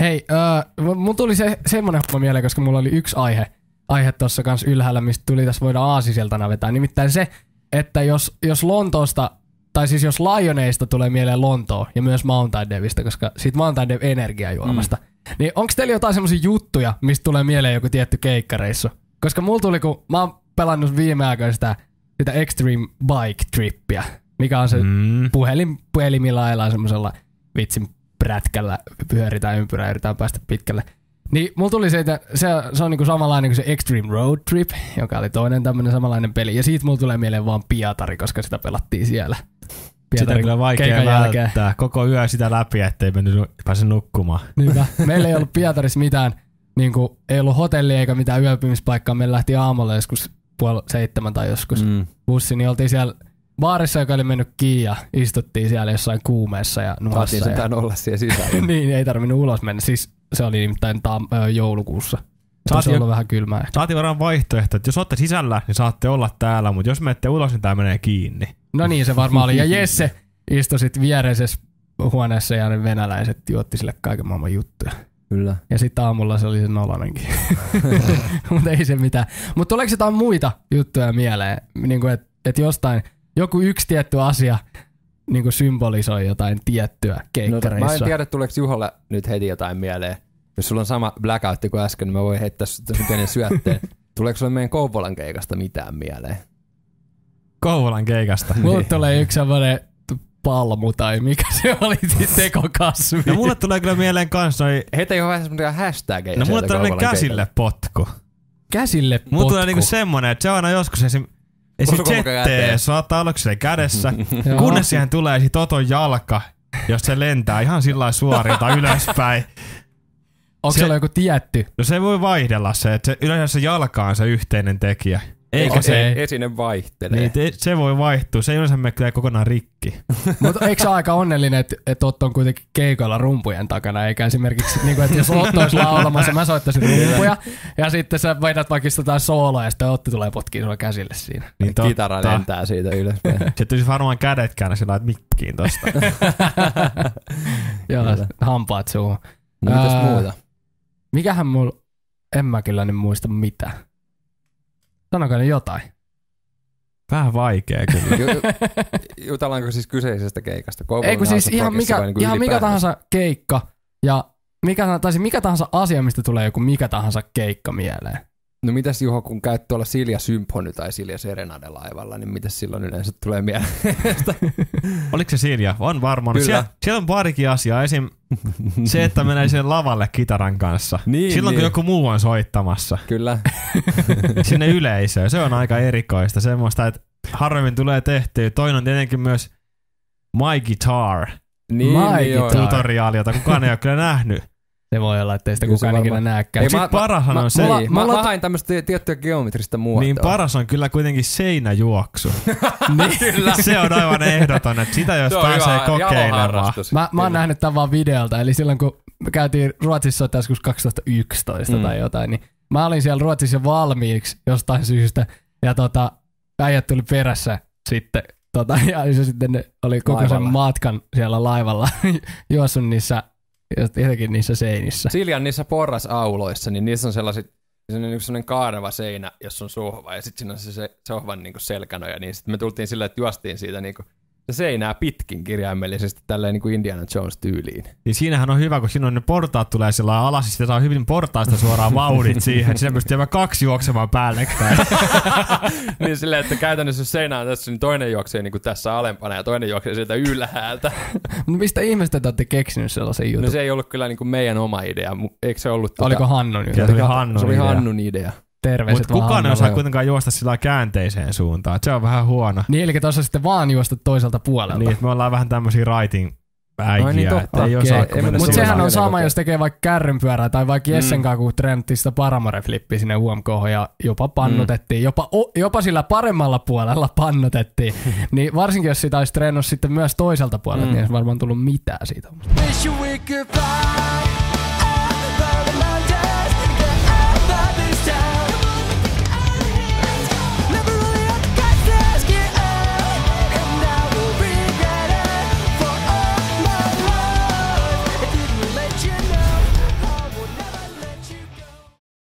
Hei, mun tuli semmonen homma mieleen, koska mulla oli yksi aihe tossa kans ylhäällä, mistä tuli tässä voidaan aasisiltana vetää. Nimittäin se, että jos Lontoosta, tai siis jos Lioneista tulee mieleen Lontoa ja myös Mountain Dewista, koska siitä Mountain Dew energiajuomasta, niin onks teillä jotain semmosia juttuja, mistä tulee mieleen joku tietty keikkareissu? Koska mulla tuli, kun mä oon pelannut viime aikoina sitä Extreme Bike Trippiä, mikä on se puhelimilla ajellaan semmosella vitsin prätkällä, pyöritään ympyrää ja yritetään päästä pitkälle. Niin mulla tuli se, että se on niinku samanlainen kuin se Extreme Road Trip, joka oli toinen tämmönen samanlainen peli. Ja siitä mulla tulee mieleen vaan Pietari, koska sitä pelattiin siellä. Pietari sitä kyllä vaikea välttää. Koko yö sitä läpi, ettei pääse nukkumaan. Niinpä. Meillä ei ollut Pietarissa mitään, niinku, ei ollut hotellia eikä mitään yöpymispaikkaa. Meillä lähti aamulla joskus 6:30 tai joskus bussi, niin oltiin siellä baarissa, joka oli mennyt kiinni, ja istuttiin siellä jossain kuumeessa ja nuhassa. Saatiin sentään olla siellä sisällä. Niin, ei tarvinnut ulos mennä. Siis se oli nimittäin joulukuussa. Saatiin olla vähän kylmää. Saatiin varmaan vaihtoehto, että jos olette sisällä, niin saatte olla täällä, mutta jos menette ulos, niin tää menee kiinni. No niin, se varmaan oli. Ja Jesse istui sit viereisessä huoneessa ja ne venäläiset juotti sille kaiken maailman juttuja. Kyllä. Ja sitten aamulla se oli se nolanenkin. Mutta ei se mitään. Mutta tuleeko jotain muita juttuja mieleen? Niin kuin, että jostain joku yksi tietty asia niin kuin symbolisoi jotain tiettyä keikkareissa. No, mä en tiedä, tuleeko Juholle nyt heti jotain mieleen. Jos sulla on sama blackoutti kuin äsken, niin mä voin heittää sinut pienen syötteen. Tuleeko sulle meidän Kouvolan keikasta mitään mieleen? Kouvolan keikasta? Mulle tulee yksi semmoinen palmu tai mikä se oli, tekokasvi. No mulle tulee kyllä mieleen kans noi... Heitä ei ole vähän semmoinen hashtageja. No mulle tulee käsille potku. Käsille potku? Mulle tulee niinku semmonen, että se on aina joskus esimerkiksi... Ja sit jettee, saattaa olla sen kädessä, kunnes siihen tulee sit Oton jalka, jos se lentää ihan sillä suorilta ylöspäin. Onko se joku tietty? No se voi vaihdella se, että yleensä se jalka on se yhteinen tekijä. Eikä se esine vaihtelee. Niin, se voi vaihtua, se yleensä menee kokonaan rikki. Mutta eikö se aika onnellinen, että Otto on kuitenkin keikoilla rumpujen takana, eikä esimerkiksi, niin kuin, että jos Otto olisi laulamassa, mä soittaisin rumpuja, ja sitten sä vedät vaikka jotain sooloa, ja sitten Otto tulee potkiin sulla käsille siinä. Niin kitara lentää siitä ylöspäin. Se tulisi varmaan kädet käännä sillä lailla, että mikkiin tosta. Joo, hampaat suuhun. No, mitäs muuta? Mikähän mulla, en mä kyllä nyt muista mitään. Sanokaa ne jotain. Vähän vaikea kyllä. Jutellaanko siis kyseisestä keikasta? Ei kun siis ihan mikä tahansa keikka ja mikä tahansa asia, mistä tulee joku mikä tahansa keikka mieleen. No mitäs Juho, kun käyt tuolla Silja Symphony tai Silja-serenade laivalla, niin mitäs silloin yleensä tulee mieleen? Oliko se Silja? On varmaan. Siellä on parikin asiaa. Esim. Se, että menee sen lavalle kitaran kanssa. Niin, silloin niin. Kun joku muu on soittamassa. Kyllä. Sinne yleisöön. Se on aika erikoista. Semmoista, että harvemmin tulee tehtyä. Toinen on tietenkin myös My Guitar. Niin, tutoriaali, jota kukaan ei ole kyllä nähnyt. Se voi olla, ettei sitä kukaan ikinä näekään. Sitten parashan on se. Mä hain tämmöistä tiettyä geometrista muotoa. Niin paras on kyllä kuitenkin seinäjuoksu. Kyllä. Se on aivan ehdoton, että sitä jos pääsee kokeilemaan. Mä oon nähnyt tämän vaan videolta, eli silloin kun käytiin Ruotsissa joskus 2011 tai jotain, niin mä olin siellä Ruotsissa valmiiksi jostain syystä, ja äijät tuli perässä sitten. Ja se sitten oli koko sen matkan siellä laivalla juossut niissä. Jotenkin niissä seinissä. Siljan niissä porrasauloissa, niin niissä on sellainen kaareva seinä, jossa on sohva, ja sitten siinä on se sohvan niinku selkänoja. Niin sitten me tultiin sillä, että juostiin siitä niinku seinää pitkin kirjaimellisesti tälleen niinku Indiana Jones -tyyliin. Niin siinähän on hyvä, kun siinä on ne portaat tulee sellainen alas, ja sitten saa hyvin portaista suoraan vauhdit siihen. Siinä pystyy jäämään kaksi juoksemaan päällekkäin. Niin silleen, että käytännössä jos seinä on tässä, niin toinen juoksee niinku tässä alempana ja toinen juoksee sieltä ylhäältä. No mistä ihmistä te olette keksinyt sellaisen jutun? No se ei ollut kyllä niinku meidän oma idea. Eikö se ollut oliko Hannun idea? Se oli Hannun idea. Mutta kukaan ei osaa kuitenkaan juosta sillä käänteiseen suuntaan. Se on vähän huono. Niin, eli tuossa sitten vaan juosta toiselta puolelta. Niin, me ollaan vähän tämmöisiä raitin äikiä. No, niin totta. Mutta sehän on sama, jos tekee vaikka kärrynpyörää tai vaikka Jessenkaan, kun trendtiin sitä paramore-flippiä sinne UMK:hon ja jopa pannotettiin. Jopa sillä paremmalla puolella pannotettiin. Niin varsinkin, jos sitä olisi treenannut sitten myös toiselta puolelta, niin ei varmaan tullut mitään siitä.